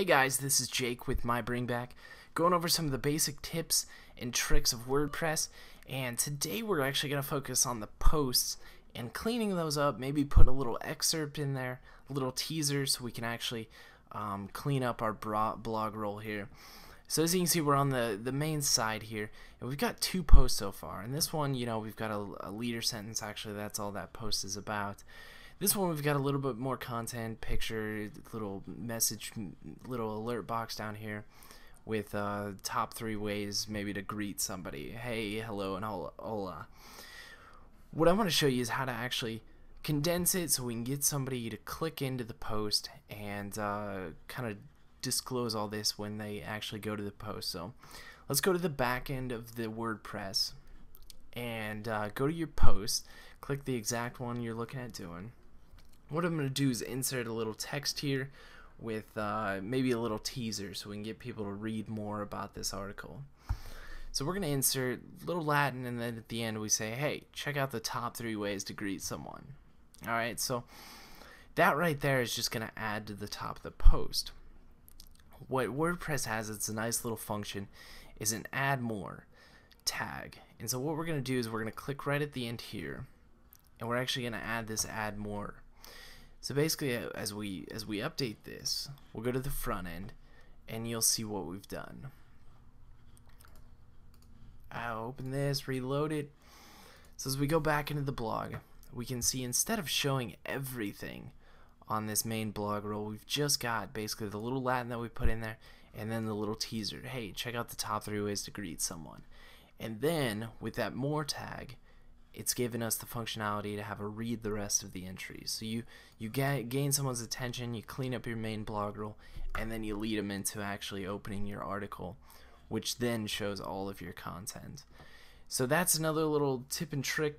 Hey guys, this is Jake with My Bring Back, going over some of the basic tips and tricks of WordPress, and today we're actually going to focus on the posts and cleaning those up, maybe put a little excerpt in there, a little teaser, so we can actually clean up our blog roll here. So as you can see, we're on the main side here, and we've got two posts so far, and this one, you know, we've got a leader sentence. Actually, that's all that post is about. This one, we've got a little bit more content, picture, little message, little alert box down here with top three ways maybe to greet somebody. Hey, hello, and hola. What I want to show you is how to actually condense it so we can get somebody to click into the post and kind of disclose all this when they actually go to the post. So let's go to the back end of the WordPress and go to your post, click the exact one you're looking at doing. What I'm going to do is insert a little text here with maybe a little teaser so we can get people to read more about this article. So we're going to insert a little Latin, and then at the end we say, hey, check out the top three ways to greet someone. Alright, so that right there is just going to add to the top of the post. What WordPress has, it's a nice little function, is an add more tag. And so what we're going to do is we're going to click right at the end here, and we're actually going to add this add more. So basically, as we update this, we'll go to the front end, and you'll see what we've done. I'll open this, reload it. So as we go back into the blog, we can see instead of showing everything on this main blog roll, we've just got basically the little Latin that we put in there, and then the little teaser. Hey, check out the top three ways to greet someone. And then with that more tag, it's given us the functionality to have a read the rest of the entries. So you gain someone's attention, you clean up your main blog roll, and then you lead them into actually opening your article, which then shows all of your content. So that's another little tip and trick,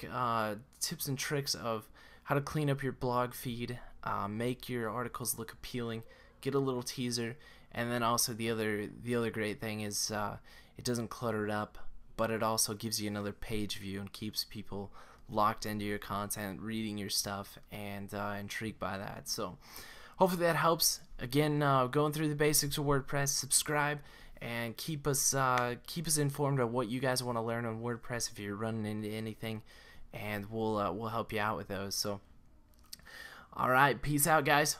tips and tricks of how to clean up your blog feed, make your articles look appealing, get a little teaser, and then also the other great thing is it doesn't clutter it up, but it also gives you another page view and keeps people locked into your content, reading your stuff, and intrigued by that. So hopefully that helps. Again, going through the basics of WordPress, subscribe, and keep us informed on what you guys want to learn on WordPress if you're running into anything, and we'll help you out with those. So all right, peace out, guys.